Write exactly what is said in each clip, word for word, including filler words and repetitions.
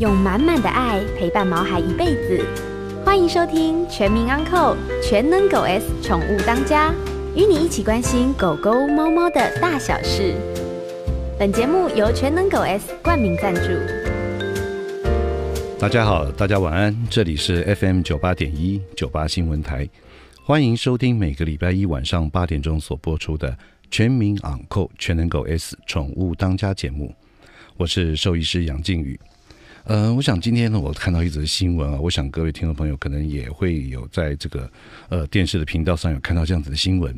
用满满的爱陪伴毛孩一辈子。欢迎收听《全民安扣全能狗 S 宠物当家》，与你一起关心狗狗、猫猫的大小事。本节目由全能狗 S 冠名赞助。大家好，大家晚安，这里是 F M 九八点一 九八新闻台，欢迎收听每个礼拜一晚上八点钟所播出的全民昂扣全能狗 S 宠物当家节目，我是兽医师杨靖宇。呃，我想今天呢，我看到一则新闻啊，我想各位听众朋友可能也会有在这个呃电视的频道上有看到这样子的新闻。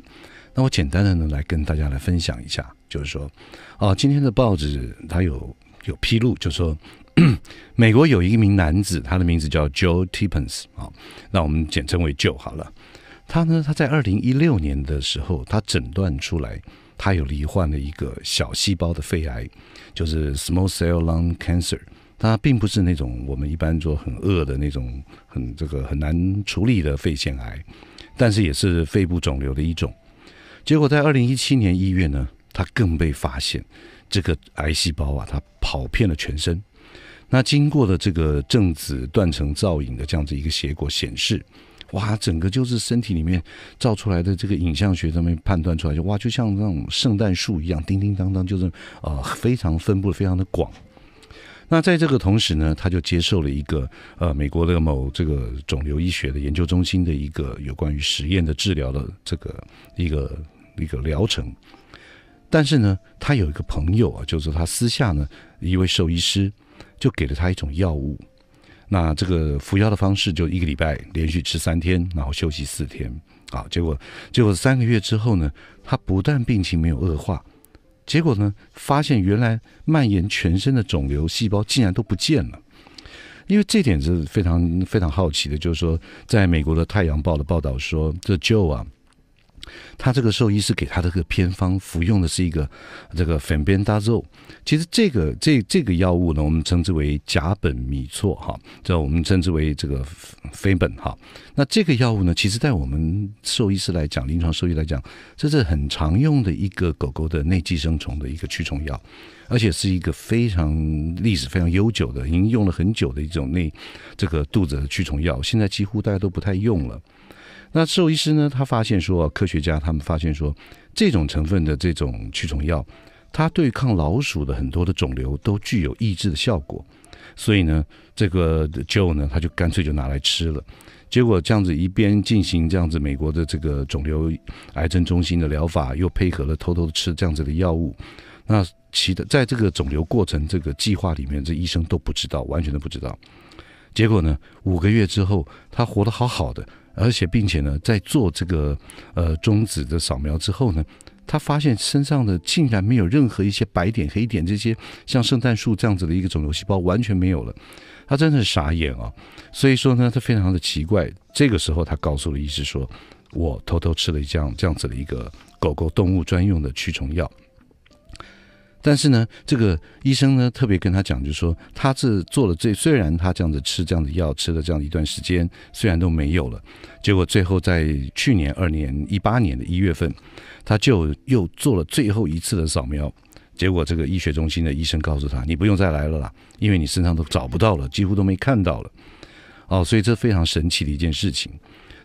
那我简单的呢来跟大家来分享一下，就是说啊，今天的报纸它有有披露，就是说。美国有一名男子，他的名字叫 Joe Tippens， 好，那我们简称为 Joe 好了。他呢，他在二零一六年的时候，他诊断出来，他有罹患了一个小细胞的肺癌，就是 small cell lung cancer。它并不是那种我们一般说很恶的那种，很这个很难处理的肺腺癌，但是也是肺部肿瘤的一种。结果在二零一七年一月呢，他更被发现这个癌细胞啊，它跑遍了全身。那经过了这个正子断层造影的这样子一个结果显示，哇，整个就是身体里面照出来的这个影像学上面判断出来，就哇，就像那种圣诞树一样，叮叮当当，就是呃非常分布的非常的广。那在这个同时呢，他就接受了一个呃美国的某这个肿瘤医学的研究中心的一个有关于实验的治疗的这个一个一个疗程。但是呢，他有一个朋友啊，就是他私下呢一位兽医师。就给了他一种药物，那这个服药的方式就一个礼拜连续吃三天，然后休息四天啊。结果，结果三个月之后呢，他不但病情没有恶化，结果呢，发现原来蔓延全身的肿瘤细胞竟然都不见了。因为这点是非常非常好奇的，就是说，在美国的《太阳报》的报道说，这 Joe 啊，他这个兽医是给他这个偏方服用的是一个这个 fenbendazole， 其实这个这这个药物呢，我们称之为甲苯米唑哈，这我们称之为这个非苯哈。那这个药物呢，其实在我们兽医师来讲，临床兽医来讲，这是很常用的一个狗狗的内寄生虫的一个驱虫药，而且是一个非常历史非常悠久的，已经用了很久的一种内这个肚子的驱虫药，现在几乎大家都不太用了。那兽医师呢？他发现说，科学家他们发现说，这种成分的这种驱虫药，它对抗老鼠的很多的肿瘤都具有抑制的效果。所以呢，这个 Joe 呢，他就干脆就拿来吃了。结果这样子一边进行这样子美国的这个肿瘤癌症中心的疗法，又配合了偷偷吃这样子的药物。那其的在这个肿瘤过程这个计划里面，这医生都不知道，完全都不知道。结果呢，五个月之后，他活得好好的。而且，并且呢，在做这个呃中指的扫描之后呢，他发现身上的竟然没有任何一些白点、黑点这些像圣诞树这样子的一个肿瘤细胞完全没有了，他真的是傻眼啊、哦！所以说呢，他非常的奇怪。这个时候，他告诉了医师说：“我偷偷吃了这样这样子的一个狗狗动物专用的驱虫药。”但是呢，这个医生呢特别跟他讲，就是说他是做了这，虽然他这样子吃这样的药，吃了这样一段时间，虽然都没有了，结果最后在去年二零一八年的一月份，他就又做了最后一次的扫描，结果这个医学中心的医生告诉他，你不用再来了啦，因为你身上都找不到了，几乎都没看到了，哦，所以这非常神奇的一件事情。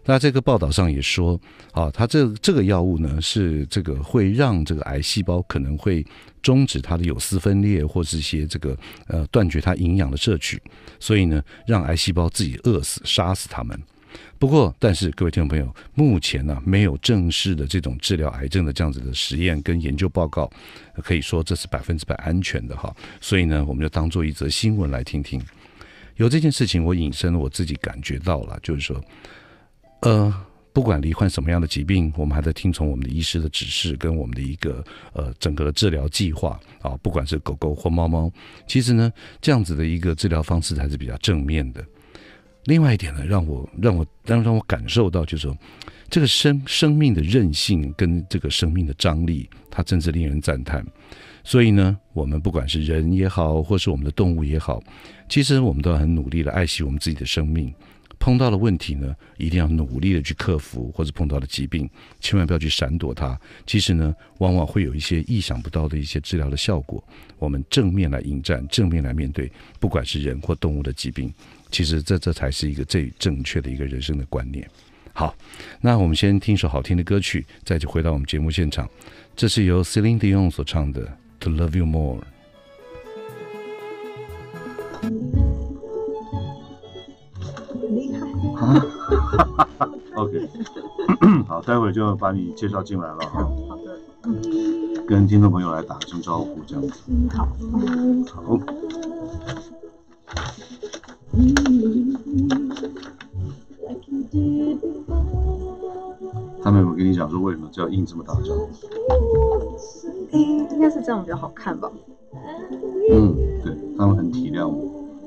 那这个报道上也说，啊，它这这个药物呢是这个会让这个癌细胞可能会终止它的有丝分裂，或是一些这个呃断绝它营养的摄取，所以呢让癌细胞自己饿死、杀死它们。不过，但是各位听众朋友，目前呢、啊、没有正式的这种治疗癌症的这样子的实验跟研究报告，可以说这是百分之百安全的哈。所以呢，我们就当做一则新闻来听听。由这件事情，我引申我自己感觉到了，就是说。呃，不管罹患什么样的疾病，我们还在听从我们的医师的指示，跟我们的一个呃整个的治疗计划啊，不管是狗狗或猫猫，其实呢这样子的一个治疗方式才是比较正面的。另外一点呢，让我让我让让我感受到，就是说这个生生命的韧性跟这个生命的张力，它真是令人赞叹。所以呢，我们不管是人也好，或是我们的动物也好，其实我们都很努力的爱惜我们自己的生命。碰到了问题呢，一定要努力的去克服，或者碰到了疾病，千万不要去闪躲它。其实呢，往往会有一些意想不到的一些治疗的效果。我们正面来迎战，正面来面对，不管是人或动物的疾病，其实这这才是一个最正确的一个人生的观念。好，那我们先听一首好听的歌曲，再就回到我们节目现场。这是由 Celine Dion 所唱的《To Love You More》。厉害！OK， 好，待会就把你介绍进来了哈。好的，嗯，跟听众朋友来打声招呼，这样子。嗯，好。好。他们有没有跟你讲说为什么叫硬这么大招？应该是这样比较好看吧。嗯，对，他们很体谅我。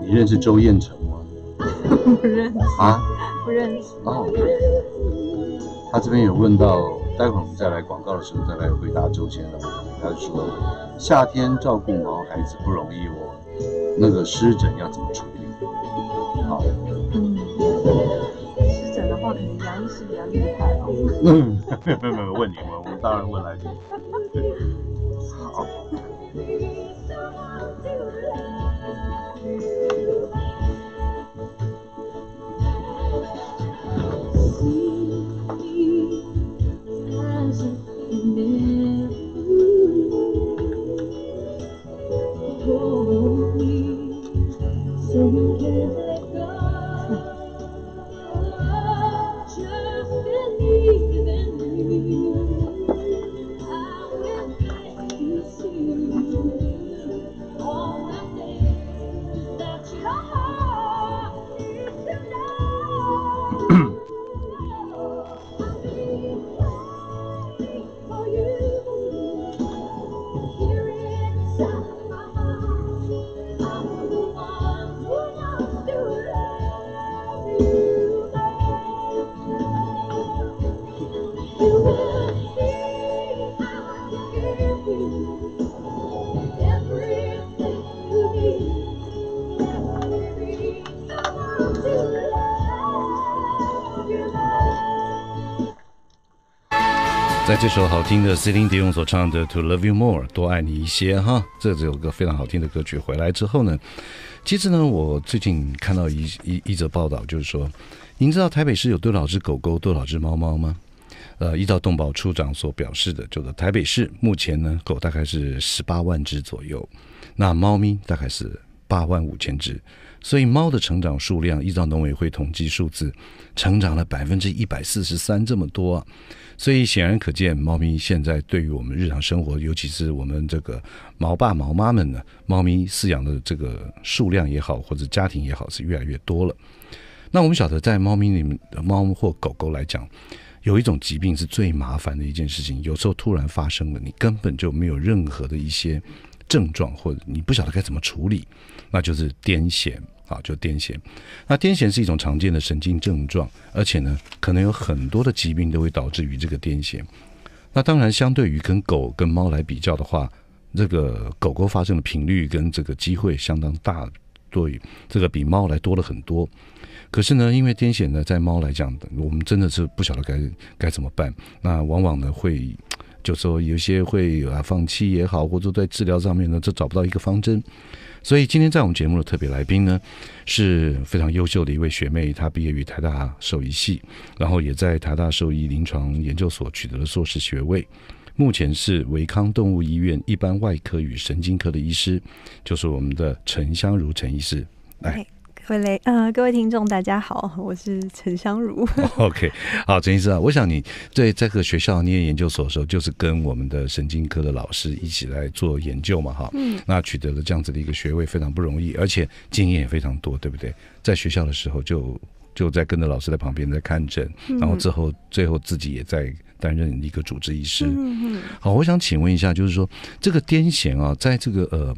你认识周燕成吗？不认识啊，不认识。哦，他这边有问到，待会儿我们再来广告的时候再来回答周先生。他说，夏天照顾毛孩子不容易哦，那个湿疹要怎么处理？好。可能杨医师比较厉害哦。嗯，没有没有没有，问你们，我们当然问来宾。好。在这首好听的 Celine Dion 所唱的 To Love You More 多爱你一些哈，这有个非常好听的歌曲。回来之后呢，其实呢，我最近看到一一一则报道，就是说，您知道台北市有多少只狗狗、多少只猫猫吗？呃，依照动保处长所表示的，就是台北市目前呢，狗大概是十八万只左右，那猫咪大概是八万五千只，所以猫的成长数量依照农委会统计数字，成长了百分之一百四十三这么多啊。所以显然可见，猫咪现在对于我们日常生活，尤其是我们这个毛爸毛妈们呢，猫咪饲养的这个数量也好，或者家庭也好，是越来越多了。那我们晓得，在猫咪里面，猫或狗狗来讲，有一种疾病是最麻烦的一件事情，有时候突然发生了，你根本就没有任何的一些症状，或者你不晓得该怎么处理，那就是癫痫。好，就癫痫。那癫痫是一种常见的神经症状，而且呢，可能有很多的疾病都会导致于这个癫痫。那当然，相对于跟狗跟猫来比较的话，这个狗狗发生的频率跟这个机会相当大，对，这个比猫来多了很多。可是呢，因为癫痫呢，在猫来讲，我们真的是不晓得该该怎么办。那往往呢会。就说有些会啊放弃也好，或者在治疗上面呢，这找不到一个方针。所以今天在我们节目的特别来宾呢，是非常优秀的一位学妹，她毕业于台大兽医系，然后也在台大兽医临床研究所取得了硕士学位，目前是维康动物医院一般外科与神经科的医师，就是我们的陈湘如陈医师。来，惠蕾，呃，各位听众大家好，我是陈湘如。OK， 好，陈医师啊，我想你对这个学校念研究所的时候，就是跟我们的神经科的老师一起来做研究嘛，哈，嗯，那取得了这样子的一个学位非常不容易，而且经验也非常多，对不对？在学校的时候就就在跟着老师在旁边在看诊，然后之后最后自己也在担任一个主治医师。嗯，好，我想请问一下，就是说这个癫痫啊，在这个呃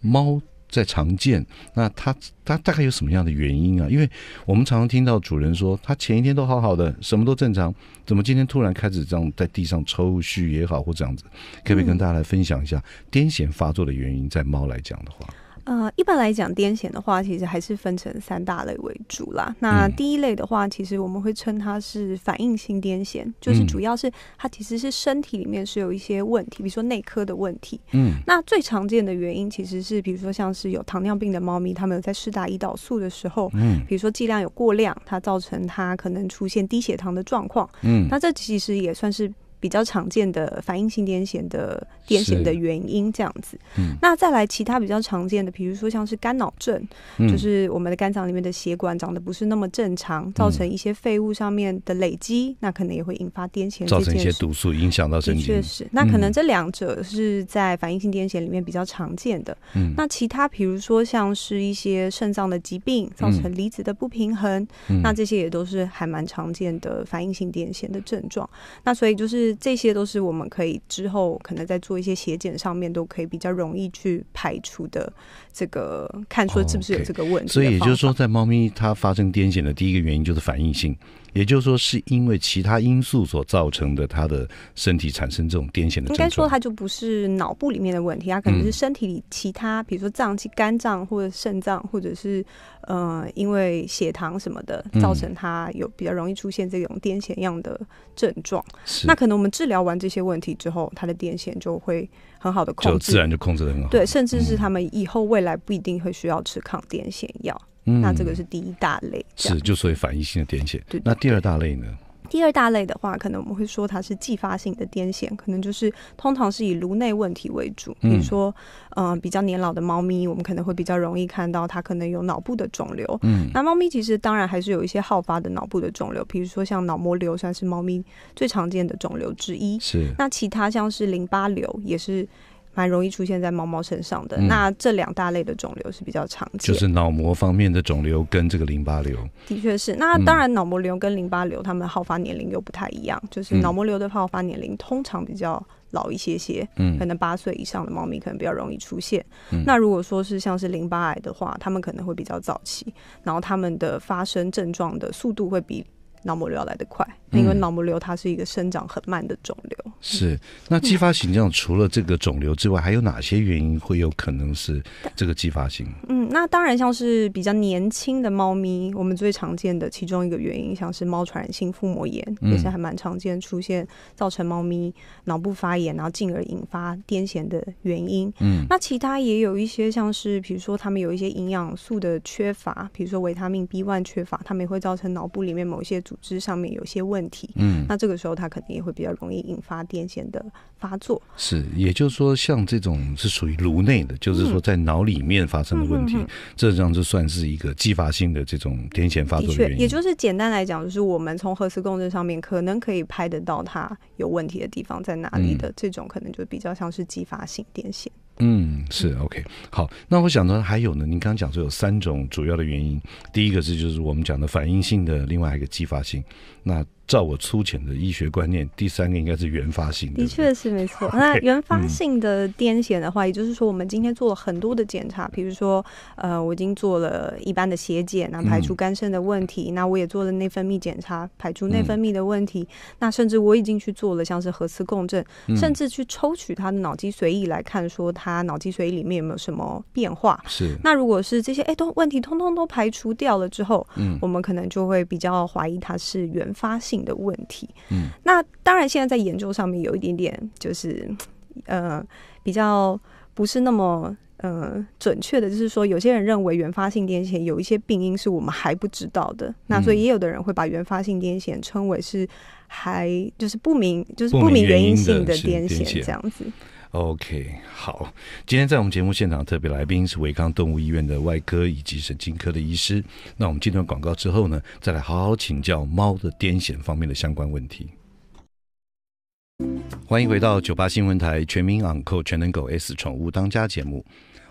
猫。在常见，那它它大概有什么样的原因啊？因为我们常常听到主人说，他前一天都好好的，什么都正常，怎么今天突然开始这样在地上抽搐也好，或这样子，可不可以跟大家来分享一下癫痫发作的原因？在猫来讲的话。呃，一般来讲，癫痫的话，其实还是分成三大类为主啦。那第一类的话，其实我们会称它是反应性癫痫，就是主要是它其实是身体里面是有一些问题，比如说内科的问题。嗯，那最常见的原因其实是，比如说像是有糖尿病的猫咪，它们有在施打胰岛素的时候，嗯，比如说剂量有过量，它造成它可能出现低血糖的状况。嗯，那这其实也算是比较常见的反应性癫痫的癫痫的原因这样子。嗯，那再来其他比较常见的，比如说像是肝脑症，嗯，就是我们的肝脏里面的血管长得不是那么正常，造成一些废物上面的累积，嗯，那可能也会引发癫痫，造成一些毒素影响到神经。确实，那可能这两者是在反应性癫痫里面比较常见的。嗯，那其他比如说像是一些肾脏的疾病，造成离子的不平衡，嗯，那这些也都是还蛮常见的反应性癫痫的症状。那所以就是这些都是我们可以之后可能在做一些血检上面都可以比较容易去排除的，这个看说是不是有这个问题。Okay, 所以也就是说，在猫咪它发生癫痫的第一个原因就是反应性，也就是说是因为其他因素所造成的，它的身体产生这种癫痫的症状。应该说它就不是脑部里面的问题，它可能是身体里其他，嗯，比如说脏器、肝脏或者肾脏，或者是呃因为血糖什么的，造成它有比较容易出现这种癫痫样的症状。嗯，那可能我们治疗完这些问题之后，它的癫痫就会很好的控制，就自然就控制得很好。对，甚至是他们以后未来不一定会需要吃抗癫痫药。嗯，那这个是第一大类，是就所以反应性的癫痫。对，那第二大类呢？第二大类的话，可能我们会说它是继发性的癫痫，可能就是通常是以颅内问题为主，比如说，嗯，呃，比较年老的猫咪，我们可能会比较容易看到它可能有脑部的肿瘤。嗯，那猫咪其实当然还是有一些好发的脑部的肿瘤，比如说像脑膜瘤算是猫咪最常见的肿瘤之一。是，那其他像是淋巴瘤也是蛮容易出现在猫猫身上的。嗯，那这两大类的肿瘤是比较常见，就是脑膜方面的肿瘤跟这个淋巴瘤。的确是，那当然脑膜瘤跟淋巴瘤它们的好发年龄又不太一样，就是脑膜瘤的好发年龄通常比较老一些些，嗯，可能八岁以上的猫咪可能比较容易出现。嗯，那如果说是像是淋巴癌的话，它们可能会比较早期，然后它们的发生症状的速度会比脑膜瘤要来得快，因为脑膜瘤它是一个生长很慢的肿瘤。嗯，是，那继发性这样，除了这个肿瘤之外，还有哪些原因会有可能是这个继发性？嗯，那当然像是比较年轻的猫咪，我们最常见的其中一个原因，像是猫传染性腹膜炎，也是还蛮常见出现，造成猫咪脑部发炎，然后进而引发癫痫的原因。嗯，那其他也有一些像是，比如说他们有一些营养素的缺乏，比如说维他命 B 一 缺乏，他们也会造成脑部里面某些组织上面有些问题。嗯，那这个时候它可能也会比较容易引发癫痫的发作。是，也就是说像这种是属于颅内的，就是说在脑里面发生的问题，嗯，这样就算是一个继发性的这种癫痫发作的原因。的确，也就是简单来讲，就是我们从核磁共振上面可能可以拍得到它有问题的地方在哪里的，嗯，这种可能就比较像是继发性癫痫。嗯，是 OK。好，那我想呢，还有呢，您刚刚讲说有三种主要的原因，第一个是就是我们讲的反应性的，另外一个继发性。那照我粗浅的医学观念，第三个应该是原发性的。的确是没错。那原发性的癫痫的话，也就是说我们今天做了很多的检查，比如说呃，我已经做了一般的血检，那排除肝肾的问题，嗯，那我也做了内分泌检查，排除内分泌的问题，嗯，那甚至我已经去做了像是核磁共振，嗯，甚至去抽取他的脑脊髓液来看说他脑脊髓液里面有没有什么变化。是。那如果是这些哎都问题通通都排除掉了之后，嗯，我们可能就会比较怀疑它是原发性的问题。嗯，那当然现在在研究上面有一点点就是呃比较不是那么呃准确的，就是说有些人认为原发性癫痫有一些病因是我们还不知道的，那所以也有的人会把原发性癫痫称为是还就是不明就是不明原因性的癫痫这样子。OK， 好，今天在我们节目现场特别来宾是维康动物医院的外科以及神经科的医师。那我们进段广告之后呢，再来好好请教猫的癫痫方面的相关问题。欢迎回到九八新闻台全民昂扣全能狗 S 宠物当家节目，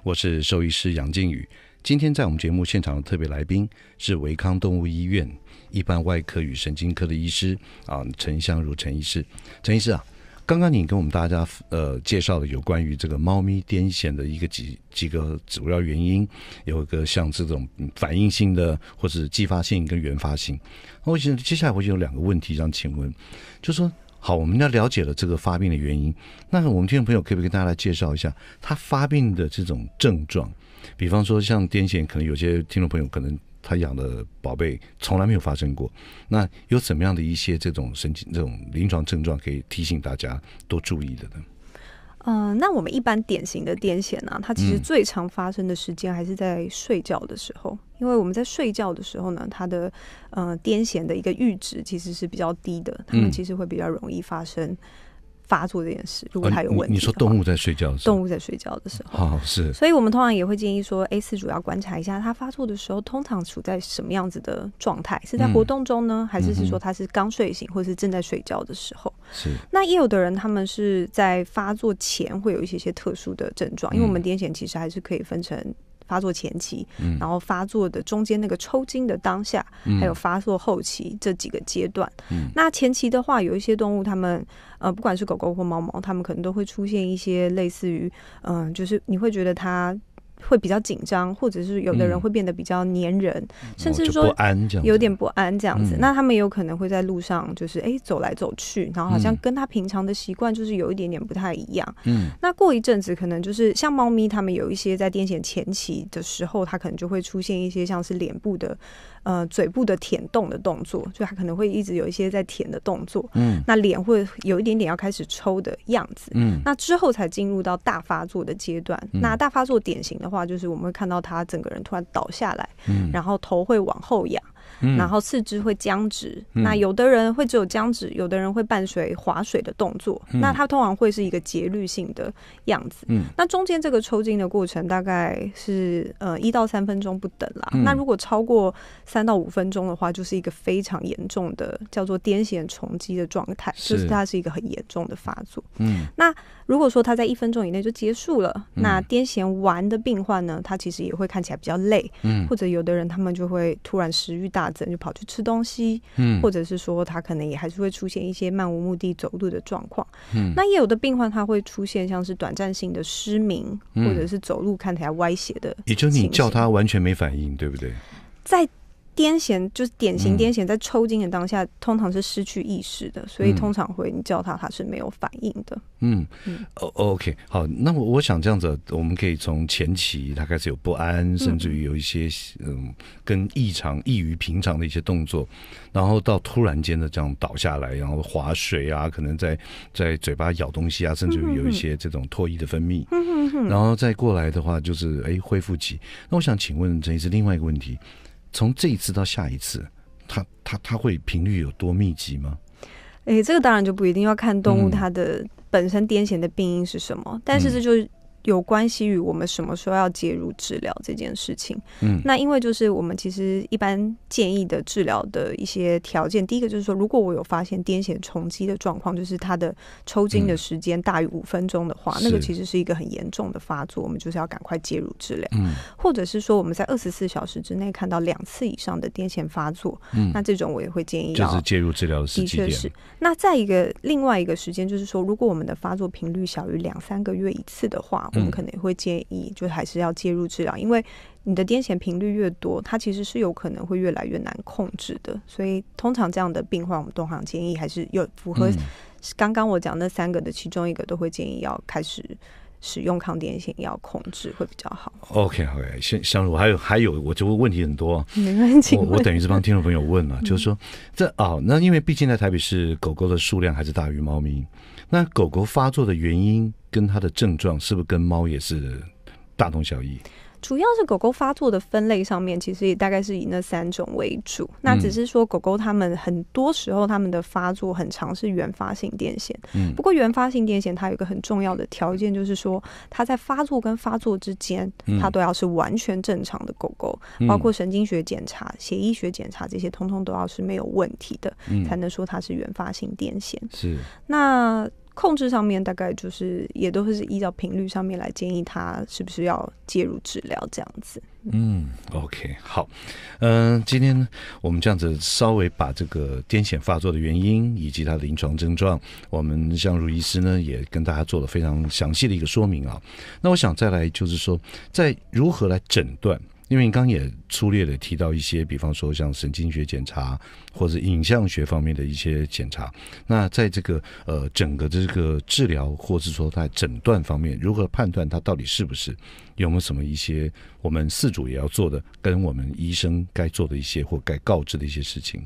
我是兽医师杨靖宇。今天在我们节目现场的特别来宾是维康动物医院一般外科与神经科的医师啊，陈湘如陈医师。陈医师啊，刚刚你跟我们大家呃介绍了有关于这个猫咪癫痫的一个几几个主要原因，有一个像这种反应性的或是继发性跟原发性。我想接下来我就有两个问题想请问，就说好，我们要了解了这个发病的原因，那我们听众朋友可不可以跟大家来介绍一下它发病的这种症状？比方说像癫痫，可能有些听众朋友可能他养的宝贝从来没有发生过，那有怎么样的一些这种神经这种临床症状可以提醒大家多注意的呢？呃，那我们一般典型的癫痫啊，它其实最常发生的时间还是在睡觉的时候，嗯、因为我们在睡觉的时候呢，它的呃癫痫的一个阈值其实是比较低的，它们其实会比较容易发生。嗯发作这件事，如果它有问题、哦你，你说动物在睡觉的时候，动物在睡觉的时候，好、哦、是，所以我们通常也会建议说，哎，饲主要观察一下它发作的时候，通常处在什么样子的状态，是在活动中呢，嗯、还是是说它是刚睡醒，嗯、或是正在睡觉的时候？是。那也有的人他们是在发作前会有一些些特殊的症状，因为我们癫痫其实还是可以分成。发作前期，然后发作的中间那个抽筋的当下，嗯、还有发作后期这几个阶段。嗯、那前期的话，有一些动物它们呃，不管是狗狗或猫猫，它们可能都会出现一些类似于嗯、呃，就是你会觉得它会比较紧张，或者是有的人会变得比较黏人，嗯、甚至说有点不安这样子。嗯、那他们也有可能会在路上就是哎走来走去，然后好像跟他平常的习惯就是有一点点不太一样。嗯，那过一阵子可能就是像猫咪，他们有一些在癫痫前期的时候，它可能就会出现一些像是脸部的呃嘴部的舔动的动作，就它可能会一直有一些在舔的动作。嗯，那脸会有一点点要开始抽的样子。嗯，那之后才进入到大发作的阶段。嗯、那大发作典型的。的话就是我们会看到他整个人突然倒下来，嗯、然后头会往后仰，嗯、然后四肢会僵直，嗯、那有的人会只有僵直，有的人会伴随划水的动作，嗯、那它通常会是一个节律性的样子。嗯、那中间这个抽筋的过程大概是呃一到三分钟不等啦，嗯、那如果超过三到五分钟的话，就是一个非常严重的叫做癫痫重击的状态，是就是它是一个很严重的发作。嗯、那如果说它在一分钟以内就结束了，嗯、那癫痫完的病病患呢，他其实也会看起来比较累，嗯、或者有的人他们就会突然食欲大增，就跑去吃东西，嗯、或者是说他可能也还是会出现一些漫无目的走路的状况。嗯、那也有的病患他会出现像是短暂性的失明，嗯、或者是走路看起来歪斜的，也就是你叫他完全没反应，对不对？在癫痫就是典型癫痫，在抽筋的当下，嗯、通常是失去意识的，所以通常会你叫他，他是没有反应的。嗯，嗯 ，OK， 好，那我我想这样子，我们可以从前期他开始有不安，甚至于有一些嗯跟异常、异于平常的一些动作，然后到突然间的这样倒下来，然后划水啊，可能在在嘴巴咬东西啊，甚至于有一些这种唾液的分泌，嗯、哼哼然后再过来的话就是哎恢复期。那我想请问陈医师另外一个问题。从这一次到下一次，它它它会频率有多密集吗？哎、欸，这个当然就不一定要看动物它的本身癫痫的病因是什么，嗯、但是这就有关系于我们什么时候要介入治疗这件事情。嗯，那因为就是我们其实一般建议的治疗的一些条件，第一个就是说，如果我有发现癫痫重击的状况，就是它的抽筋的时间大于五分钟的话，嗯、那个其实是一个很严重的发作，我们就是要赶快介入治疗。嗯，或者是说我们在二十四小时之内看到两次以上的癫痫发作，嗯、那这种我也会建议要就是介入治疗的时机点。的确是。那再一个另外一个时间就是说，如果我们的发作频率小于两三个月一次的话。我们可能也会建议，就还是要介入治疗，因为你的癫痫频率越多，它其实是有可能会越来越难控制的。所以，通常这样的病患，我们通常建议还是有符合刚刚我讲那三个的其中一个，都会建议要开始使用抗癫痫药控制会比较好。OK， 好，湘湘如还有还有，我就问题很多，没关系，我我等于是帮听众朋友问了，就是说这哦，那因为毕竟在台北市，狗狗的数量还是大于猫咪，那狗狗发作的原因。跟它的症状是不是跟猫也是大同小异？主要是狗狗发作的分类上面，其实也大概是以那三种为主。那只是说狗狗它们很多时候它们的发作很常是原发性癫痫。嗯、不过原发性癫痫它有一个很重要的条件，就是说它在发作跟发作之间，它都要是完全正常的狗狗，嗯、包括神经学检查、血液学检查这些，通通都要是没有问题的，嗯、才能说它是原发性癫痫。是那。控制上面大概就是也都是依照频率上面来建议他是不是要介入治疗这样子。嗯 ，OK， 好，嗯、呃，今天我们这样子稍微把这个癫痫发作的原因以及它的临床症状，我们相如医师呢也跟大家做了非常详细的一个说明啊。那我想再来就是说，在如何来诊断。因为你刚刚也粗略的提到一些，比方说像神经学检查或者影像学方面的一些检查，那在这个呃整个这个治疗或是说在诊断方面，如何判断它到底是不是，有没有什么一些我们饲主也要做的，跟我们医生该做的一些或该告知的一些事情？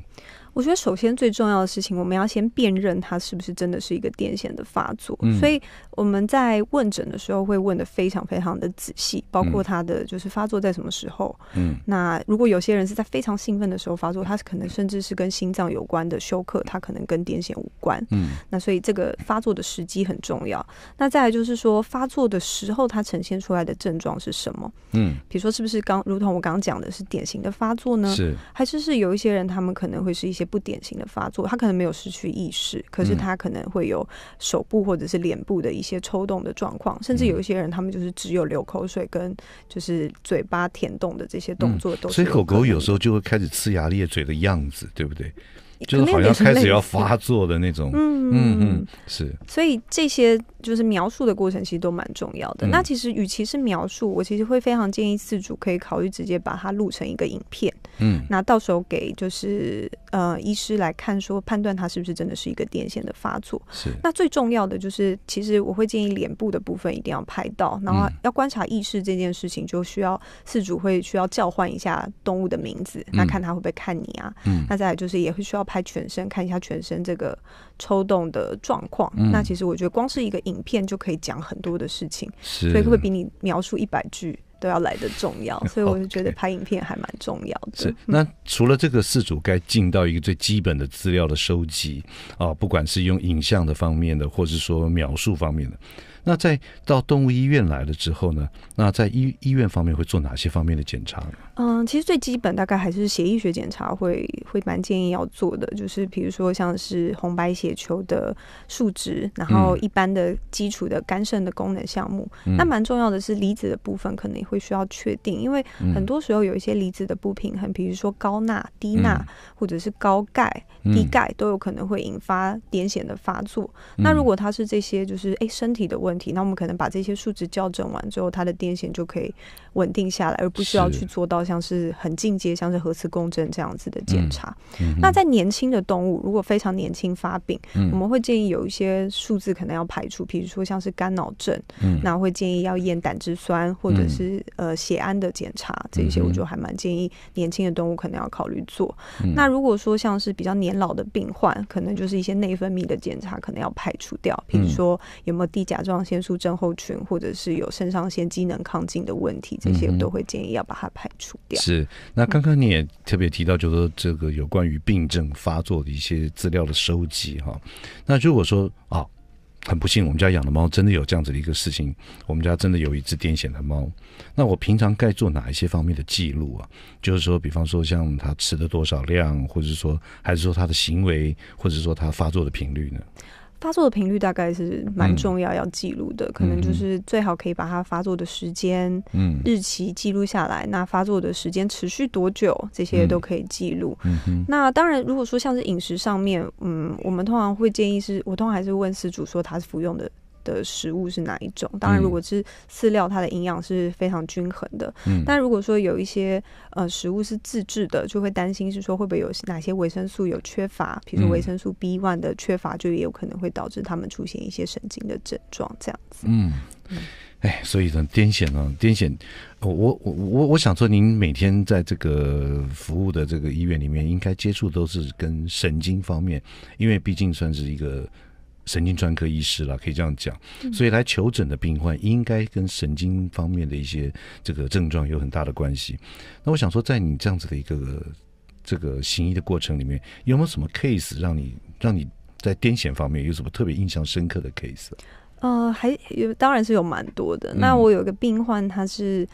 我觉得首先最重要的事情，我们要先辨认它是不是真的是一个癫痫的发作，嗯、所以我们在问诊的时候会问得非常非常的仔细，包括它的就是发作在什么时候。嗯，那如果有些人是在非常兴奋的时候发作，它可能甚至是跟心脏有关的休克，它可能跟癫痫无关。嗯，那所以这个发作的时机很重要。那再来就是说发作的时候它呈现出来的症状是什么？嗯，比如说是不是刚如同我刚刚讲的是典型的发作呢？是，还是是有一些人他们可能会是一些不典型的发作，他可能没有失去意识，可是他可能会有手部或者是脸部的一些抽动的状况，嗯、甚至有一些人他们就是只有流口水跟就是嘴巴舔动的这些动作都是、嗯、所以狗狗有时候就会开始呲牙咧嘴的样子，对不对？就是好像开始要发作的那种。嗯嗯嗯，是。所以这些就是描述的过程其实都蛮重要的。嗯、那其实与其是描述，我其实会非常建议饲主可以考虑直接把它录成一个影片。嗯，那到时候给就是呃医师来看说判断它是不是真的是一个癫痫的发作。是。那最重要的就是其实我会建议脸部的部分一定要拍到，然后要观察意识这件事情就需要饲主会需要叫唤一下动物的名字，嗯、那看它会不会看你啊。嗯。那再来就是也会需要拍拍全身，看一下全身这个抽动的状况。嗯、那其实我觉得光是一个影片就可以讲很多的事情，所以会比你描述一百句都要来得重要。所以我就觉得拍影片还蛮重要的。是，那除了这个饲主该尽到一个最基本的资料的收集啊，不管是用影像的方面的，或是说描述方面的。那在到动物医院来了之后呢，那在医医院方面会做哪些方面的检查呢？嗯，其实最基本大概还是血液学检查会会蛮建议要做的，就是比如说像是红白血球的数值，然后一般的基础的肝肾的功能项目。嗯、那蛮重要的是离子的部分可能也会需要确定，因为很多时候有一些离子的不平衡，比如说高钠、低钠，嗯、或者是高钙、低钙都有可能会引发癫痫的发作。嗯、那如果它是这些就是哎、欸、身体的问题。问题，那我们可能把这些数值校正完之后，它的癫痫就可以稳定下来，而不需要去做到像是很进阶，像是核磁共振这样子的检查。嗯嗯、那在年轻的动物，如果非常年轻发病，嗯、我们会建议有一些数字可能要排除，比如说像是肝脑症，嗯、那会建议要验胆汁酸或者是、嗯、呃血氨的检查，这些我就还蛮建议年轻的动物可能要考虑做。嗯、那如果说像是比较年老的病患，可能就是一些内分泌的检查可能要排除掉，比如说有没有低甲状腺素症候群，或者是有肾上腺机能亢进的问题，这些我都会建议要把它排除掉。是，那刚刚你也特别提到，就是说这个有关于病症发作的一些资料的收集哈。那如果说啊、哦，很不幸，我们家养的猫真的有这样子的一个事情，我们家真的有一只癫痫的猫，那我平常该做哪一些方面的记录啊？就是说，比方说像它吃的多少量，或者说还是说它的行为，或者说它发作的频率呢？发作的频率大概是蛮重要要记录的，嗯、可能就是最好可以把它发作的时间、嗯、日期记录下来，那发作的时间持续多久，这些都可以记录。嗯、那当然如果说像是饮食上面，嗯，我们通常会建议是我通常还是问饲主说他是服用的的食物是哪一种？当然，如果是饲料，它的营养是非常均衡的。嗯、但如果说有一些呃食物是自制的，就会担心是说会不会有哪些维生素有缺乏，比如维生素 B 一 的缺乏，就也有可能会导致他们出现一些神经的症状，这样子。嗯，哎，所以呢，癫痫啊，癫痫，我我我我想说，您每天在这个服务的这个医院里面，应该接触都是跟神经方面，因为毕竟算是一个。神经专科医师了，可以这样讲。所以来求诊的病患应该跟神经方面的一些这个症状有很大的关系。那我想说，在你这样子的一个这个行医的过程里面，有没有什么 case 让你让你在癫痫方面有什么特别印象深刻的 case？ 呃，还有当然是有蛮多的。嗯、那我有个病患，他是。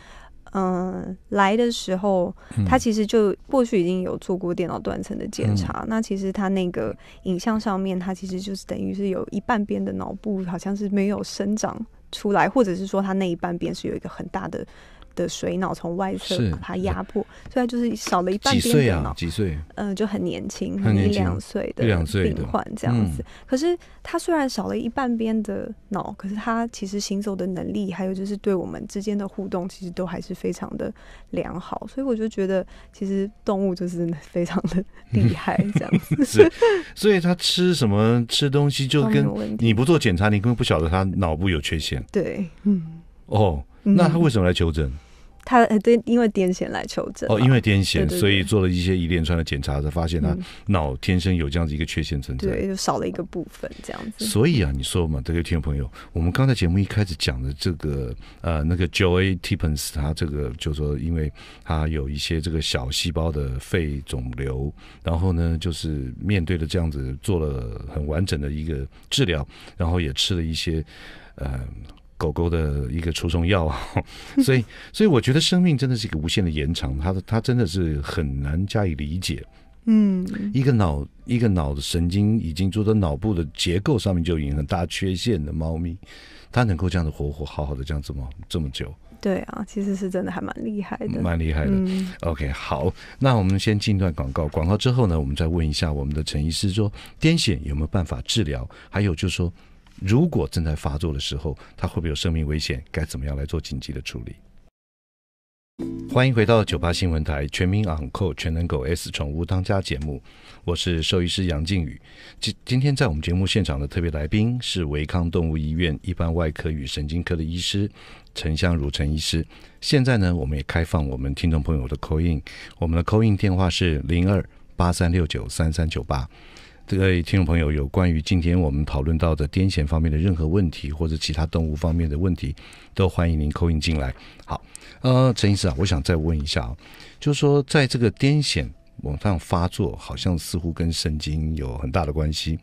嗯、呃，来的时候，他其实就或许已经有做过电脑断层的检查。嗯、那其实他那个影像上面，他其实就是等于是有一半边的脑部好像是没有生长出来，或者是说他那一半边是有一个很大的的水脑从外侧把它压迫，所以他就是少了一半边的脑。几岁啊？几岁？嗯、呃，就很年轻，很一两岁的病患这样子。嗯、可是他虽然少了一半边的脑，可是他其实行走的能力，还有就是对我们之间的互动，其实都还是非常的良好。所以我就觉得，其实动物就是非常的厉害这样子。是，所以他吃什么吃东西，就跟你不做检查，你根本不晓得他脑部有缺陷。对，嗯，哦，那他为什么来求诊？嗯，他因为癫痫来求诊哦，因为癫痫，所以做了一些一连串的检查，才发现他脑天生有这样子一个缺陷存在，对，就少了一个部分这样子。所以啊，你说嘛，这个听众朋友，我们刚才节目一开始讲的这个呃，那个 Joe Tippens， 他这个就说，因为他有一些这个小细胞的肺肿瘤，然后呢，就是面对了这样子做了很完整的一个治疗，然后也吃了一些呃。狗狗的一个除虫药，所以所以我觉得生命真的是一个无限的延长，它它真的是很难加以理解。嗯，一个脑一个脑的神经已经做到脑部的结构上面就已经很大缺陷的猫咪，它能够这样子活活好好的这样子吗？这么久？对啊，其实是真的还蛮厉害的，蛮厉害的。嗯、OK， 好，那我们先进一段广告，广告之后呢，我们再问一下我们的陈医师说，癫痫有没有办法治疗？还有就是说，如果正在发作的时候，它会不会有生命危险？该怎么样来做紧急的处理？欢迎回到九八新闻台全民昂扣全能狗 S 宠物当家节目，我是兽医师杨靖宇。今今天在我们节目现场的特别来宾是维康动物医院一般外科与神经科的医师陈湘如陈医师。现在呢，我们也开放我们听众朋友的 call in， 我们的 call in 电话是零二八三六九三三九八。各位听众朋友，有关于今天我们讨论到的癫痫方面的任何问题，或者其他动物方面的问题，都欢迎您call in进来。好，呃，陈医师啊，我想再问一下啊，就是说在这个癫痫往上发作，好像似乎跟神经有很大的关系。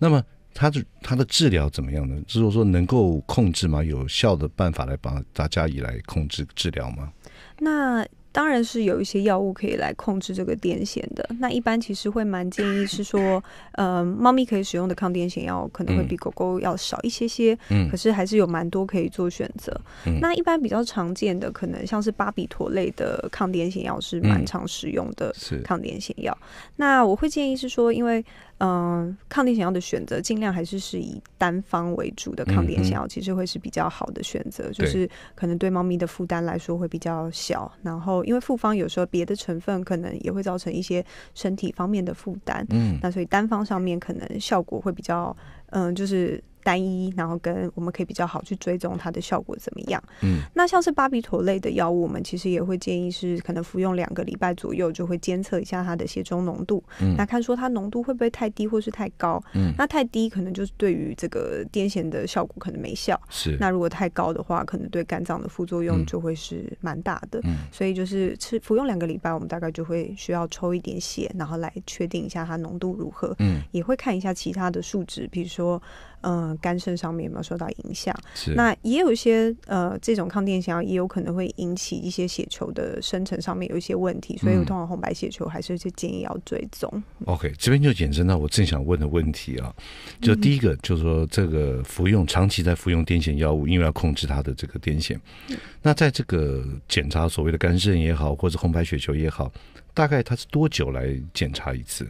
那么它的它的治疗怎么样呢？如果说能够控制吗？有效的办法来帮大家以来控制治疗吗？那当然是有一些药物可以来控制这个癫痫的。那一般其实会蛮建议是说，呃，猫咪可以使用的抗癫痫药可能会比狗狗要少一些些，嗯、可是还是有蛮多可以做选择。嗯、那一般比较常见的可能像是巴比妥类的抗癫痫药是蛮常使用的抗癫痫药。嗯、那我会建议是说，因为嗯、呃，抗癫痫药的选择尽量还是是以单方为主的抗癫痫药，其实会是比较好的选择，嗯嗯就是可能对猫咪的负担来说会比较小。然后，因为复方有时候别的成分可能也会造成一些身体方面的负担，嗯，那所以单方上面可能效果会比较，嗯、呃，就是单一，然后跟我们可以比较好去追踪它的效果怎么样。嗯，那像是巴比妥类的药物，我们其实也会建议是可能服用两个礼拜左右，就会监测一下它的血中浓度，嗯、那看说它浓度会不会太低或是太高。嗯，那太低可能就是对于这个癫痫的效果可能没效，是。那如果太高的话，可能对肝脏的副作用就会是蛮大的。嗯，所以就是吃服用两个礼拜，我们大概就会需要抽一点血，然后来确定一下它浓度如何。嗯，也会看一下其他的数值，比如说，嗯、呃，肝肾上面有没有受到影响？那也有一些呃，这种抗癫痫药也有可能会引起一些血球的生成上面有一些问题，所以我通常红白血球还是就建议要追踪。嗯、OK， 这边就延伸到我正想问的问题啊，就第一个就是说，这个服用长期在服用癫痫药物，因为要控制它的这个癫痫，嗯、那在这个检查所谓的肝肾也好，或者红白血球也好，大概它是多久来检查一次？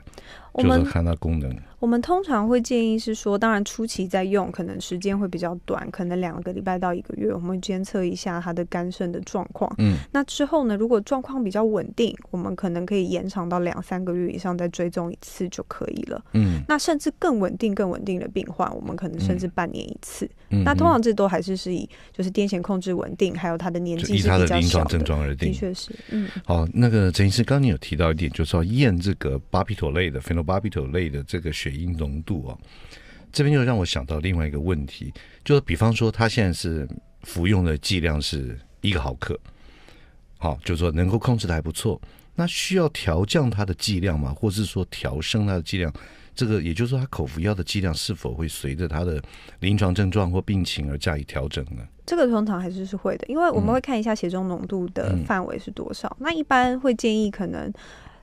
就是看它功能。我们通常会建议是说，当然初期在用，可能时间会比较短，可能两个礼拜到一个月，我们监测一下它的肝肾的状况。嗯，那之后呢，如果状况比较稳定，我们可能可以延长到两三个月以上再追踪一次就可以了。嗯，那甚至更稳定、更稳定的病患，我们可能甚至半年一次。嗯、那通常这都还是是以就是癫痫控制稳定，还有他的年纪是比较小的，以他的临床症状而定。的确是，嗯。好，那个陈医师，刚刚你有提到一点，就是说验这个巴比妥类的、菲诺巴比妥类的这个血液浓度啊，这边又让我想到另外一个问题，就是比方说他现在是服用的剂量是一个毫克，好，就是说能够控制的还不错，那需要调降它的剂量吗？或是说调升它的剂量？这个也就是说，他口服药的剂量是否会随着他的临床症状或病情而加以调整呢？这个通常还是是会的，因为我们会看一下血中浓度的范围是多少。嗯、那一般会建议可能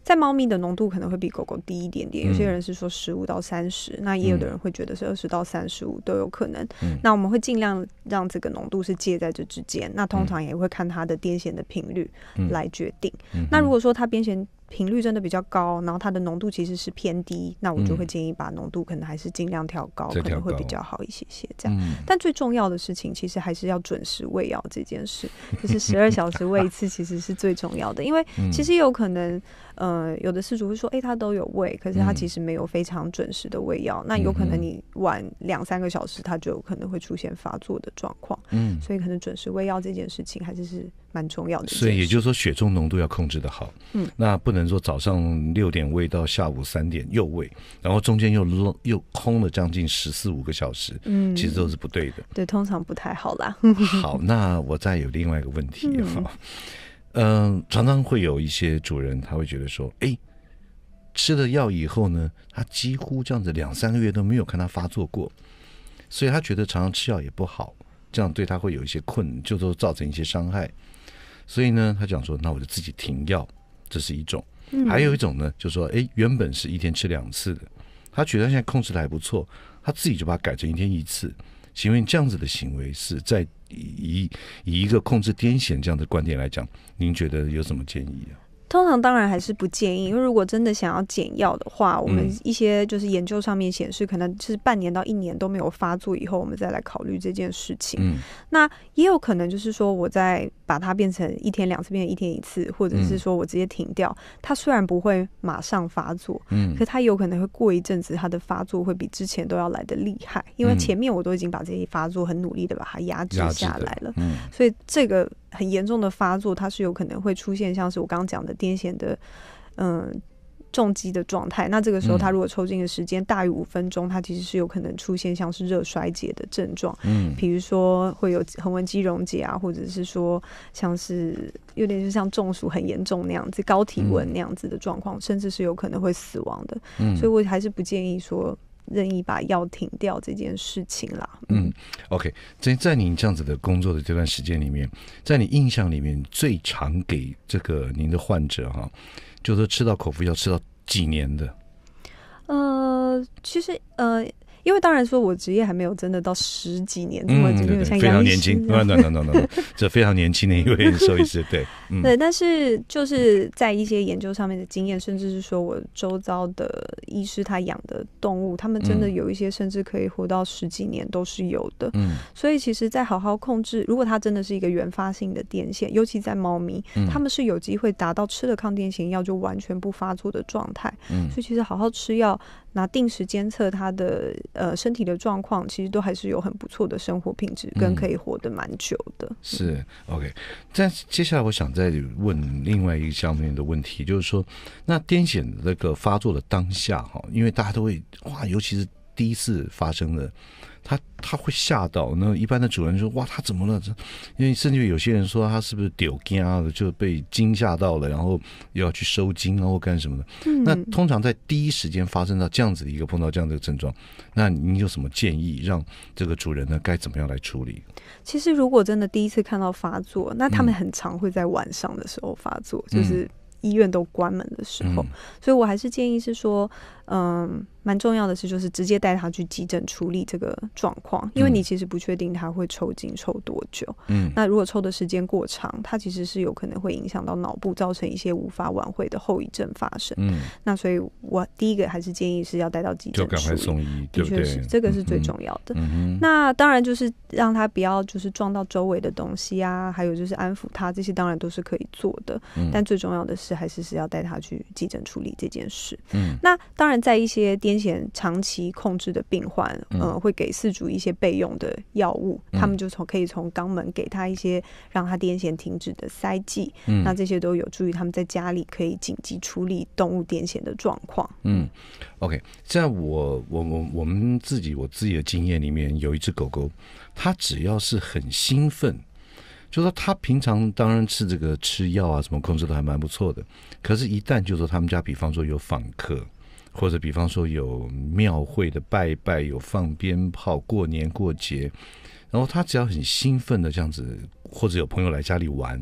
在猫咪的浓度可能会比狗狗低一点点，有些人是说十五到三十、嗯，那也有的人会觉得是二十到三十五都有可能。嗯、那我们会尽量让这个浓度是介在这之间。那通常也会看它的癫痫的频率来决定。嗯嗯、那如果说它癫痫频率真的比较高，然后它的浓度其实是偏低，那我就会建议把浓度可能还是尽量调高，嗯、可能会比较好一些些这样。嗯、但最重要的事情其实还是要准时喂药这件事，就是十二小时喂一次其实是最重要的，因为其实有可能呃，有的饲主会说哎、欸，他都有喂，可是他其实没有非常准时的喂药，嗯、那有可能你晚两三个小时他就有可能会出现发作的状况，嗯，所以可能准时喂药这件事情还是是蛮重要的。所以也就是说血中浓度要控制的好，嗯，那不能说早上六点喂到下午三点又喂，然后中间又又空了将近十四五个小时，嗯，其实都是不对的，对，通常不太好啦。好，那我再有另外一个问题哈，嗯、呃，常常会有一些主人他会觉得说，哎，吃了药以后呢，他几乎这样子两三个月都没有看他发作过，所以他觉得常常吃药也不好，这样对他会有一些困，就说造成一些伤害。所以呢，他讲说，那我就自己停药，这是一种；还有一种呢，就说，哎，原本是一天吃两次的，他觉得他现在控制的还不错，他自己就把它改成一天一次。请问这样子的行为是在以以一个控制癫痫这样的观点来讲，您觉得有什么建议啊？通常当然还是不建议，因为如果真的想要减药的话，我们一些就是研究上面显示，可能是半年到一年都没有发作以后，我们再来考虑这件事情。嗯、那也有可能就是说，我再把它变成一天两次，变成一天一次，或者是说我直接停掉。嗯、它虽然不会马上发作，嗯，可它有可能会过一阵子，它的发作会比之前都要来的厉害，因为前面我都已经把这些发作很努力的把它压制下来了，嗯、所以这个很严重的发作，它是有可能会出现像是我刚刚讲的癫痫的，嗯、呃，重击的状态。那这个时候，他如果抽筋的时间大于五分钟，他其实是有可能出现像是热衰竭的症状。嗯，比如说会有横纹肌溶解啊，或者是说像是有点就像中暑很严重那样子，高体温那样子的状况，嗯、甚至是有可能会死亡的。嗯，所以我还是不建议说任意把药停掉这件事情啦。嗯 ，OK， 在在您这样子的工作的这段时间里面，在你印象里面最常给这个您的患者哈，就是说吃到口服药吃到几年的？呃，其实呃。因为当然说，我职业还没有真的到十几年，嗯、我没有像非常年轻，no no no no no， 这非常年轻的一位兽医师，对，嗯、对。但是就是在一些研究上面的经验，甚至是说我周遭的医师他养的动物，他们真的有一些甚至可以活到十几年都是有的。嗯，所以其实，在好好控制，如果它真的是一个原发性的癫痫，尤其在猫咪，他们是有机会达到吃了抗癫痫药就完全不发作的状态。嗯，所以其实好好吃药，拿定时监测它的呃身体的状况，其实都还是有很不错的生活品质，跟可以活得蛮久的。嗯、是 OK， 但接下来我想再问另外一个方面的问题，就是说，那癫痫那个发作的当下哈，因为大家都会哇，尤其是第一次发生的，他他会吓到。那一般的主人说哇，他怎么了？因为甚至有些人说他是不是丢惊啊，就被惊吓到了，然后又要去收惊啊或干什么的。嗯、那通常在第一时间发生到这样子的一个碰到这样的症状，那您有什么建议让这个主人呢该怎么样来处理？其实如果真的第一次看到发作，那他们很常会在晚上的时候发作，嗯、就是医院都关门的时候，嗯、所以我还是建议是说，嗯，蛮重要的是就是直接带他去急诊处理这个状况，因为你其实不确定他会抽筋抽多久。嗯，那如果抽的时间过长，他其实是有可能会影响到脑部，造成一些无法挽回的后遗症发生。嗯，那所以我第一个还是建议是要带到急诊，就赶快送医，对不对？这个是最重要的。嗯、那当然就是让他不要就是撞到周围的东西啊，还有就是安抚他，这些当然都是可以做的。嗯、但最重要的是还是是要带他去急诊处理这件事。嗯，那当然在一些癫癫痫长期控制的病患、嗯呃、会给饲主一些备用的药物、嗯、他们就从可以从肛门给他一些让他癫痫停止的塞剂、嗯、那这些都有助于他们在家里可以紧急处理动物癫痫的状况。嗯 OK， 在我我我我们自己我自己的经验里面，有一只狗狗，它只要是很兴奋，就说他平常当然吃这个吃药啊什么控制的还蛮不错的，可是一旦就说他们家比方说有访客，或者比方说有庙会的拜拜，有放鞭炮，过年过节，然后他只要很兴奋的这样子，或者有朋友来家里玩，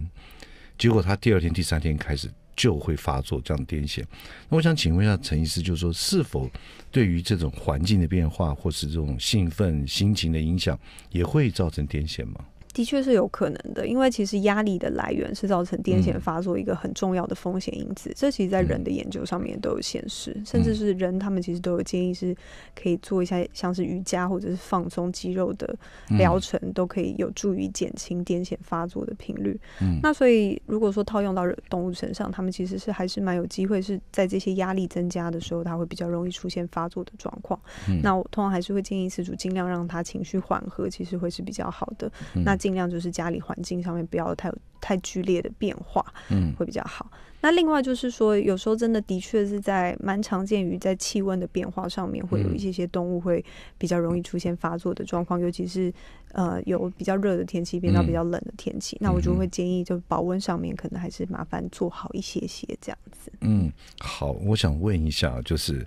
结果他第二天第三天开始就会发作这样癫痫。那我想请问一下陈医师，就是说是否对于这种环境的变化或是这种兴奋心情的影响也会造成癫痫吗？的确是有可能的，因为其实压力的来源是造成癫痫发作一个很重要的风险因子、嗯、这其实在人的研究上面都有显示、嗯、甚至是人他们其实都有建议是可以做一下像是瑜伽或者是放松肌肉的疗程、嗯、都可以有助于减轻癫痫发作的频率、嗯、那所以如果说套用到动物身上，他们其实是还是蛮有机会是在这些压力增加的时候它会比较容易出现发作的状况、嗯、那我通常还是会建议饲主尽量让它情绪缓和，其实会是比较好的、嗯、那尽量就是家里环境上面不要太有太剧烈的变化，嗯，会比较好。那另外就是说，有时候真的的确是在蛮常见于在气温的变化上面，会有一些些动物会比较容易出现发作的状况，尤其是呃由比较热的天气变到比较冷的天气、嗯。那我就会建议，就保温上面可能还是麻烦做好一些些这样子。嗯，好，我想问一下，就是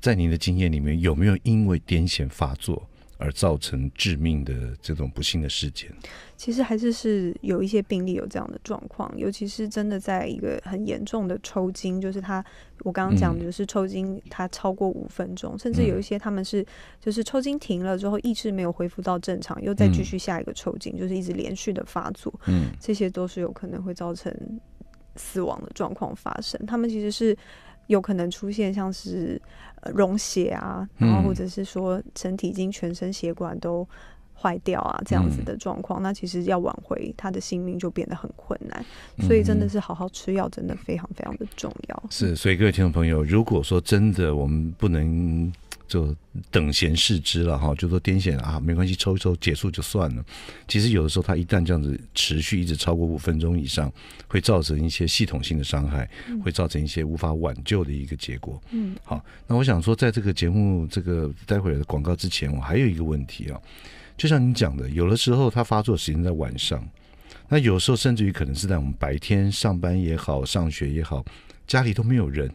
在您的经验里面，有没有因为癫痫发作而造成致命的这种不幸的事件？其实还是是有一些病例有这样的状况，尤其是真的在一个很严重的抽筋，就是他我刚刚讲的就是抽筋它超过五分钟、嗯、甚至有一些他们是就是抽筋停了之后意识没有恢复到正常，又再继续下一个抽筋、嗯、就是一直连续的发作、嗯、这些都是有可能会造成死亡的状况发生。他们其实是有可能出现像是溶血啊，然后或者是说身体已经全身血管都坏掉啊这样子的状况、嗯、那其实要挽回他的性命就变得很困难、嗯、所以真的是好好吃药真的非常非常的重要。是，所以各位听众朋友，如果说真的我们不能就等闲视之了哈，就说癫痫啊没关系抽一抽结束就算了，其实有的时候它一旦这样子持续一直超过五分钟以上，会造成一些系统性的伤害、嗯、会造成一些无法挽救的一个结果。嗯，好，那我想说在这个节目这个待会儿的广告之前，我还有一个问题啊，就像你讲的，有的时候它发作时间在晚上，那有时候甚至于可能是在我们白天上班也好上学也好，家里都没有人，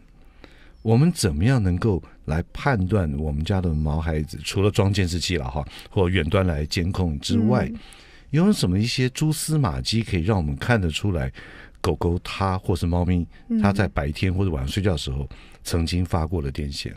我们怎么样能够来判断我们家的毛孩子除了装监视器了哈，或远端来监控之外、嗯、有没有什么一些蛛丝马迹可以让我们看得出来狗狗它或是猫咪它在白天或者晚上睡觉的时候曾经发过的癫痫？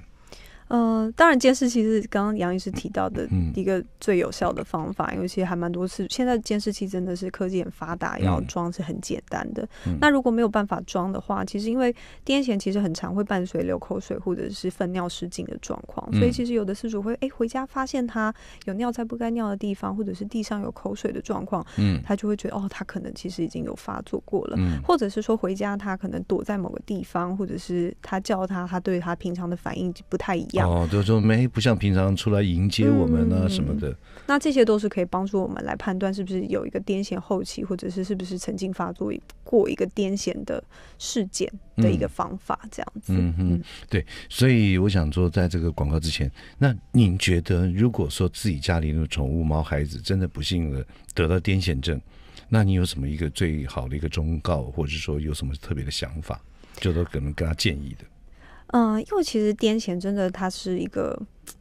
呃，当然监视器是刚刚杨医师提到的一个最有效的方法、嗯、因为其实还蛮多次现在监视器真的是科技很发达，要装是很简单的、嗯、那如果没有办法装的话，其实因为癫痫其实很常会伴随流口水或者是粪尿失禁的状况、嗯、所以其实有的饲主会哎回家发现他有尿在不该尿的地方，或者是地上有口水的状况、嗯、他就会觉得哦他可能其实已经有发作过了、嗯、或者是说回家他可能躲在某个地方，或者是他叫他他对他平常的反应不太一样哦，就说没不像平常出来迎接我们啊什么的、嗯、那这些都是可以帮助我们来判断是不是有一个癫痫后期，或者是是不是曾经发作过一个癫痫的事件的一个方法这样子。嗯嗯，对，所以我想说在这个广告之前，那您觉得如果说自己家里的宠物猫孩子真的不幸了得到癫痫症，那你有什么一个最好的一个忠告，或者说有什么特别的想法就都可能跟他建议的？嗯，因为其实癫痫真的它是一个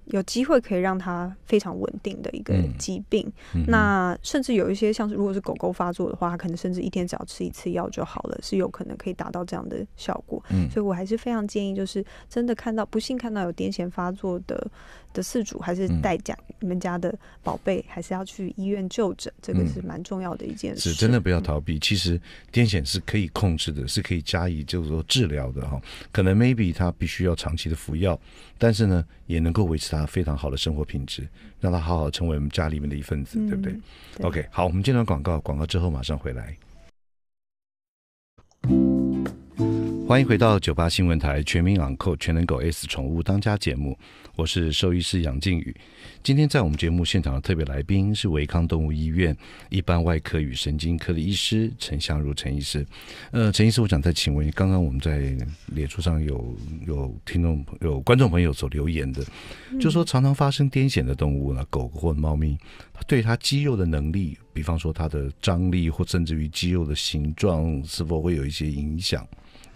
有机会可以让它非常稳定的一个疾病、嗯嗯、那甚至有一些像是如果是狗狗发作的话，它可能甚至一天只要吃一次药就好了，是有可能可以达到这样的效果、嗯、所以我还是非常建议就是真的看到不幸看到有癫痫发作的的饲主，还是带家、嗯、你们家的宝贝还是要去医院就诊，这个是蛮重要的一件事、嗯、是真的不要逃避、嗯、其实癫痫是可以控制的，是可以加以就是说治疗的、哦、可能 maybe 它必须要长期的服药，但是呢也能够维持它非常好的生活品质，让它好好成为我们家里面的一份子、嗯、对不对？ OK， 好，我们这段广告，广告之后马上回来。欢迎回到九八新闻台全民养狗全能狗 S 宠物当家节目，我是兽医师杨靖宇。今天在我们节目现场的特别来宾是维康动物医院一般外科与神经科的医师陈相如陈医师。呃，陈医师，我想再请问，刚刚我们在脸书上有有听众有观众朋友所留言的，嗯、就说常常发生癫痫的动物呢，狗或猫咪，对它肌肉的能力，比方说它的张力或甚至于肌肉的形状，是否会有一些影响？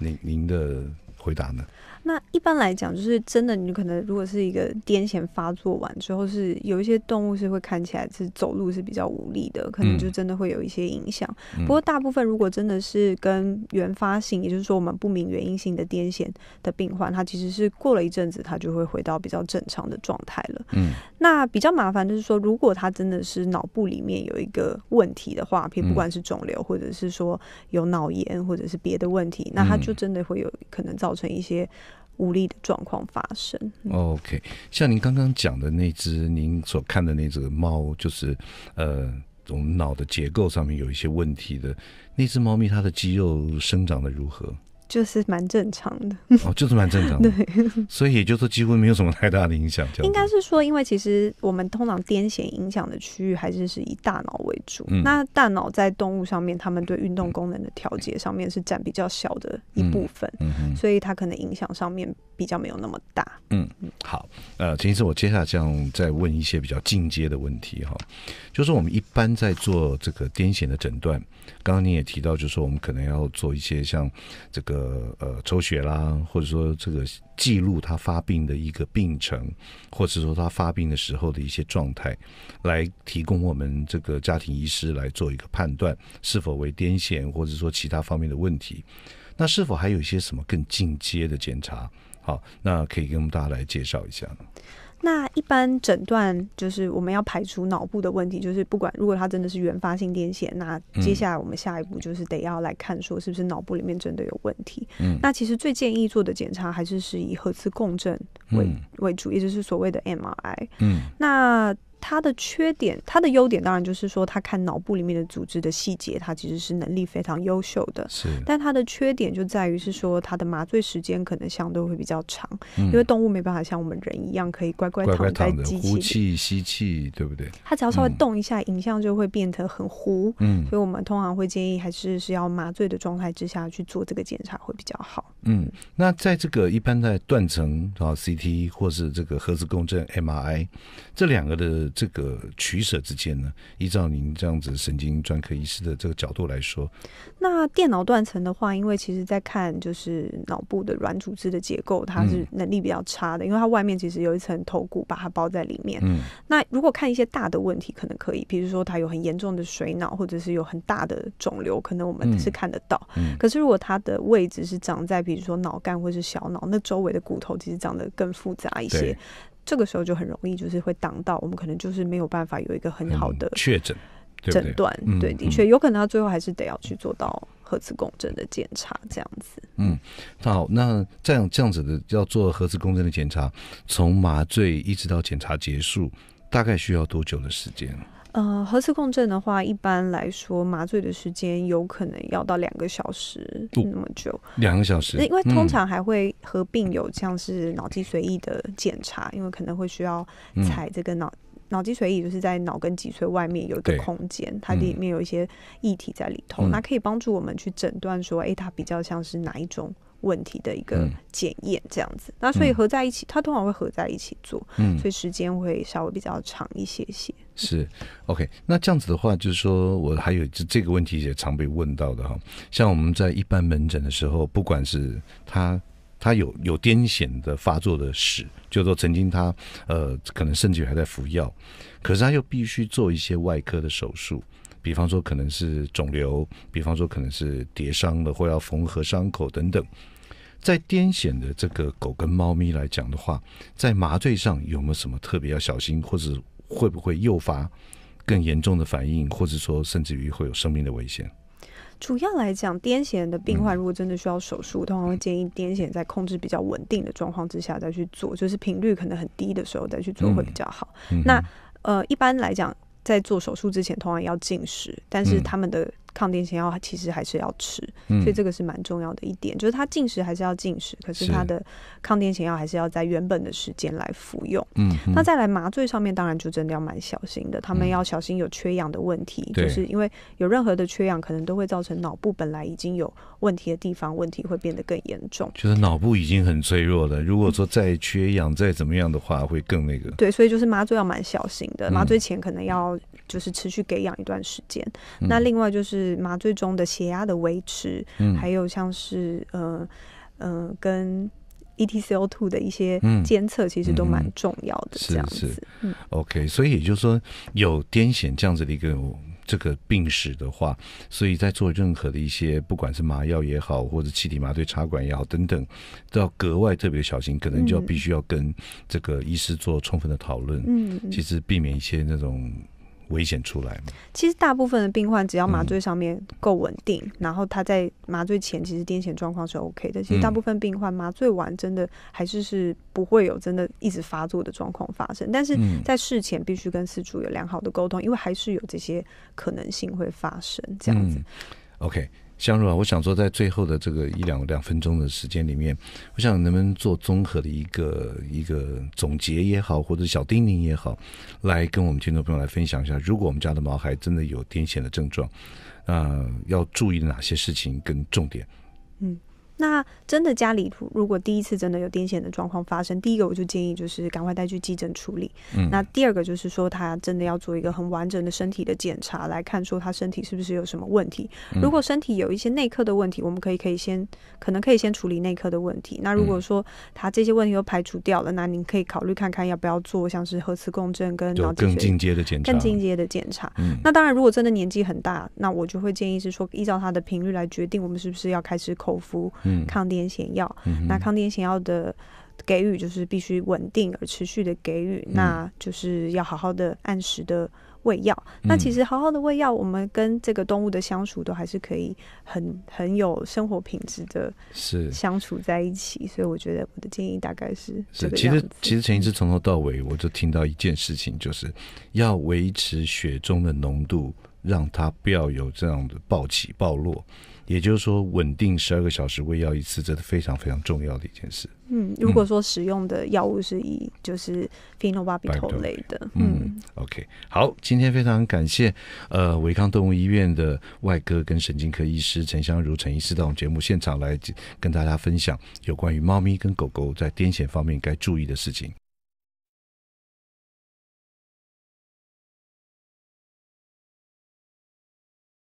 您您的回答呢？那一般来讲，就是真的，你可能如果是一个癫痫发作完之后，是有一些动物是会看起来是走路是比较无力的，可能就真的会有一些影响。嗯、不过大部分如果真的是跟原发性，也就是说我们不明原因性的癫痫的病患，它其实是过了一阵子，它就会回到比较正常的状态了。嗯，那比较麻烦就是说，如果它真的是脑部里面有一个问题的话，譬如不管是肿瘤，或者是说有脑炎，或者是别的问题，那它就真的会有可能造成一些无力的状况发生。嗯、OK， 像您刚刚讲的那只，您所看的那只猫，就是呃，我们脑的结构上面有一些问题的那只猫咪，它的肌肉生长的如何？就是蛮正常的哦，就是蛮正常的，对，所以也就是说几乎没有什么太大的影响。应该是说，因为其实我们通常癫痫影响的区域还是是以大脑为主。嗯、那大脑在动物上面，他们对运动功能的调节上面是占比较小的一部分，嗯嗯、所以它可能影响上面比较没有那么大。嗯，好，呃，陈医师，我接下来这样再问一些比较进阶的问题哈，就是我们一般在做这个癫痫的诊断，刚刚你也提到，就是说我们可能要做一些像这个。呃呃，抽血啦，或者说这个记录他发病的一个病程，或者说他发病的时候的一些状态，来提供我们这个家庭医师来做一个判断，是否为癫痫，或者说其他方面的问题。那是否还有一些什么更进阶的检查？好，那可以跟我们大家来介绍一下呢。那一般诊断就是我们要排除脑部的问题，就是不管如果它真的是原发性癫痫，那接下来我们下一步就是得要来看说是不是脑部里面真的有问题。嗯、那其实最建议做的检查还是是以核磁共振 为,、嗯、为主，也就是所谓的 M R I。嗯、那它的缺点，它的优点当然就是说，它看脑部里面的组织的细节，它其实是能力非常优秀的。是，但它的缺点就在于是说，它的麻醉时间可能相对会比较长，嗯、因为动物没办法像我们人一样可以乖乖躺在机器里，乖乖呼气吸气，对不对？它只要稍微动一下，嗯、影像就会变得很糊。嗯，所以我们通常会建议还是是要麻醉的状态之下去做这个检查会比较好。嗯，那在这个一般在断层啊 C T 或是这个核磁共振 M R I 这两个的这个取舍之间呢，依照您这样子神经专科医师的这个角度来说，那电脑断层的话，因为其实在看就是脑部的软组织的结构，它是能力比较差的，嗯、因为它外面其实有一层头骨把它包在里面。嗯、那如果看一些大的问题，可能可以，比如说它有很严重的水脑，或者是有很大的肿瘤，可能我们是看得到。嗯嗯、可是如果它的位置是长在比如说脑干或是小脑，那周围的骨头其实长得更复杂一些。这个时候就很容易就是会挡到我们，可能就是没有办法有一个很好的确诊诊断。嗯、对，的确有可能他最后还是得要去做到核磁共振的检查，这样子。嗯，好，那这样这样子的要做核磁共振的检查，从麻醉一直到检查结束，大概需要多久的时间？呃，核磁共振的话，一般来说麻醉的时间有可能要到两个小时那么久，两个小时，因为通常还会合并有像是脑脊髓液的检查，嗯、因为可能会需要采这个脑脑脊髓液，就是在脑跟脊髓外面有一个空间，它里面有一些液体在里头，嗯、那可以帮助我们去诊断说，哎、欸，它比较像是哪一种问题的一个检验，这样子。嗯、那所以合在一起，它通常会合在一起做，嗯、所以时间会稍微比较长一些些。是 ，OK。那这样子的话，就是说我还有这个问题也常被问到的哈，像我们在一般门诊的时候，不管是他他有有癫痫的发作的史，就是说曾经他呃可能甚至还在服药，可是他又必须做一些外科的手术。比方说可能是肿瘤，比方说可能是跌伤了或要缝合伤口等等。在癫痫的这个狗跟猫咪来讲的话，在麻醉上有没有什么特别要小心，或者会不会诱发更严重的反应，或者说甚至于会有生命的危险？主要来讲，癫痫的病患如果真的需要手术，嗯、通常会建议癫痫在控制比较稳定的状况之下再去做，就是频率可能很低的时候再去做会比较好。嗯嗯、那呃，一般来讲，在做手术之前，通常要禁食，但是他们的抗癫痫药其实还是要吃，嗯、所以这个是蛮重要的一点，就是他进食还是要进食，可是他的抗癫痫药还是要在原本的时间来服用。嗯，那再来麻醉上面，当然就真的要蛮小心的，他们要小心有缺氧的问题，嗯、就是因为有任何的缺氧，可能都会造成脑部本来已经有问题的地方，问题会变得更严重。就是脑部已经很脆弱了，如果说再缺氧、嗯、再怎么样的话，会更那个。对，所以就是麻醉要蛮小心的，麻醉前可能要就是持续给氧一段时间。嗯、那另外就是。麻醉中的血压的维持，嗯、还有像是呃呃跟 E T C O 二 的一些监测，其实都蛮重要的。这样子，嗯嗯、是是、嗯、OK。所以也就是说，有癫痫这样子的一个这个病史的话，所以在做任何的一些不管是麻药也好，或者气体麻醉插管也好等等，都要格外特别小心，可能就要必须要跟这个医师做充分的讨论。嗯，其实避免一些那种。危险出来吗？其实大部分的病患只要麻醉上面够稳定，嗯、然后他在麻醉前其实癫痫状况是 OK 的。其实大部分病患麻醉完真的还是是不会有真的一直发作的状况发生，但是在事前必须跟饲主有良好的沟通，因为还是有这些可能性会发生这样子。嗯、OK。相如啊，我想说，在最后的这个一两两分钟的时间里面，我想能不能做综合的一个一个总结也好，或者小叮咛也好，来跟我们听众朋友来分享一下，如果我们家的毛孩真的有癫痫的症状，呃，要注意哪些事情跟重点？嗯。那真的家里如果第一次真的有癫痫的状况发生，第一个我就建议就是赶快带去急诊处理。嗯、那第二个就是说他真的要做一个很完整的身体的检查，来看说他身体是不是有什么问题。嗯、如果身体有一些内科的问题，我们可以可以先可能可以先处理内科的问题。那如果说他这些问题都排除掉了，那您可以考虑看看要不要做像是核磁共振跟脑脊髓更进阶的检查。更进阶的检查。嗯、那当然，如果真的年纪很大，那我就会建议是说依照他的频率来决定我们是不是要开始口服。抗癫痫药，嗯、那抗癫痫药的给予就是必须稳定而持续的给予，嗯、那就是要好好的按时的喂药。嗯、那其实好好的喂药，我们跟这个动物的相处都还是可以很很有生活品质的相处在一起，所以我觉得我的建议大概是这个样子。是，其实其实陈医师从头到尾我就听到一件事情，就是要维持血中的浓度，让它不要有这样的暴起暴落。也就是说，稳定十二个小时喂药一次，这是非常非常重要的一件事。嗯，如果说使用的药物是以就是 phenobarbital 类的，嗯，嗯 OK， 好，今天非常感谢呃维康动物医院的外科跟神经科医师陈湘如陈医师到我们节目现场来跟大家分享有关于猫咪跟狗狗在癫痫方面该注意的事情。